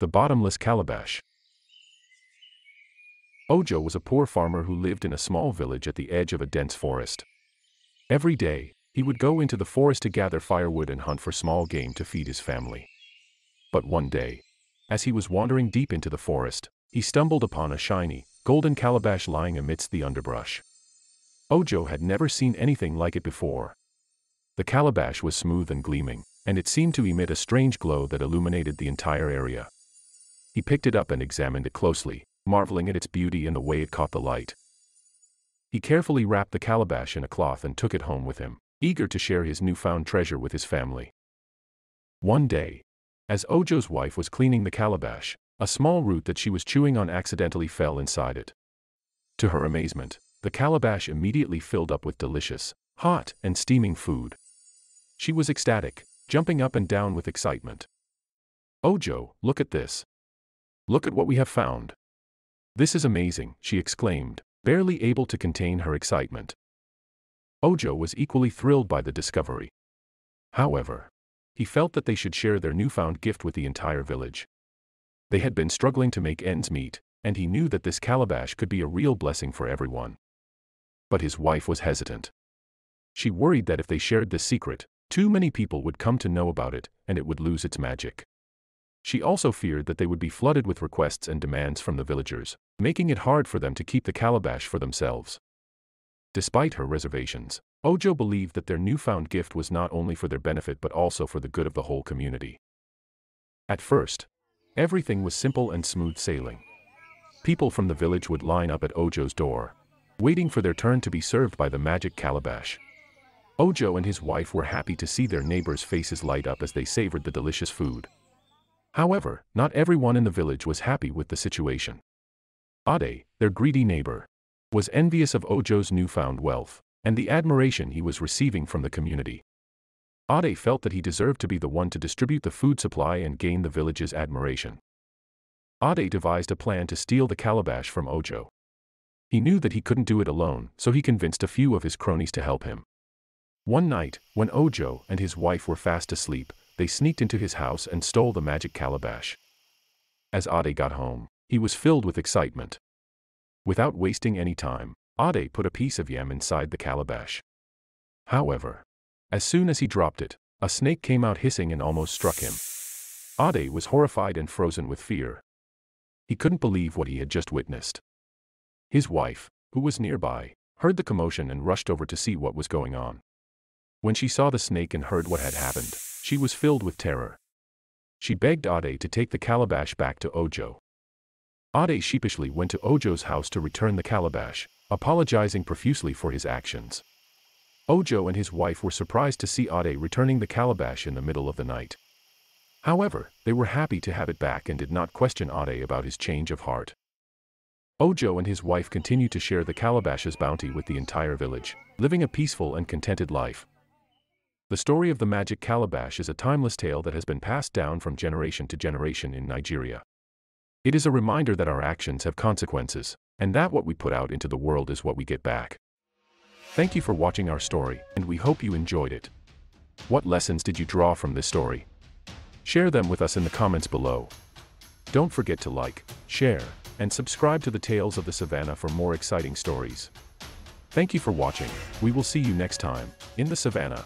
The Bottomless Calabash. Ojo was a poor farmer who lived in a small village at the edge of a dense forest. Every day, he would go into the forest to gather firewood and hunt for small game to feed his family. But one day, as he was wandering deep into the forest, he stumbled upon a shiny, golden calabash lying amidst the underbrush. Ojo had never seen anything like it before. The calabash was smooth and gleaming, and it seemed to emit a strange glow that illuminated the entire area. He picked it up and examined it closely, marveling at its beauty and the way it caught the light. He carefully wrapped the calabash in a cloth and took it home with him, eager to share his newfound treasure with his family. One day, as Ojo's wife was cleaning the calabash, a small root that she was chewing on accidentally fell inside it. To her amazement, the calabash immediately filled up with delicious, hot, and steaming food. She was ecstatic, jumping up and down with excitement. "Ojo, look at this. Look at what we have found. This is amazing," she exclaimed, barely able to contain her excitement. Ojo was equally thrilled by the discovery. However, he felt that they should share their newfound gift with the entire village. They had been struggling to make ends meet, and he knew that this calabash could be a real blessing for everyone. But his wife was hesitant. She worried that if they shared this secret, too many people would come to know about it, and it would lose its magic. She also feared that they would be flooded with requests and demands from the villagers, making it hard for them to keep the calabash for themselves. Despite her reservations, Ojo believed that their newfound gift was not only for their benefit but also for the good of the whole community. At first, everything was simple and smooth sailing. People from the village would line up at Ojo's door, waiting for their turn to be served by the magic calabash. Ojo and his wife were happy to see their neighbors' faces light up as they savored the delicious food. However, not everyone in the village was happy with the situation. Ade, their greedy neighbor, was envious of Ojo's newfound wealth and the admiration he was receiving from the community. Ade felt that he deserved to be the one to distribute the food supply and gain the village's admiration. Ade devised a plan to steal the calabash from Ojo. He knew that he couldn't do it alone, so he convinced a few of his cronies to help him. One night, when Ojo and his wife were fast asleep, they sneaked into his house and stole the magic calabash. As Ade got home, he was filled with excitement. Without wasting any time, Ade put a piece of yam inside the calabash. However, as soon as he dropped it, a snake came out hissing and almost struck him. Ade was horrified and frozen with fear. He couldn't believe what he had just witnessed. His wife, who was nearby, heard the commotion and rushed over to see what was going on. When she saw the snake and heard what had happened, she was filled with terror. She begged Ade to take the calabash back to Ojo. Ade sheepishly went to Ojo's house to return the calabash, apologizing profusely for his actions. Ojo and his wife were surprised to see Ade returning the calabash in the middle of the night. However, they were happy to have it back and did not question Ade about his change of heart. Ojo and his wife continued to share the calabash's bounty with the entire village, living a peaceful and contented life. The story of the magic calabash is a timeless tale that has been passed down from generation to generation in Nigeria. It is a reminder that our actions have consequences, and that what we put out into the world is what we get back. Thank you for watching our story, and we hope you enjoyed it. What lessons did you draw from this story? Share them with us in the comments below. Don't forget to like, share, and subscribe to the Tales of the Savanna for more exciting stories. Thank you for watching. We will see you next time, in the Savanna.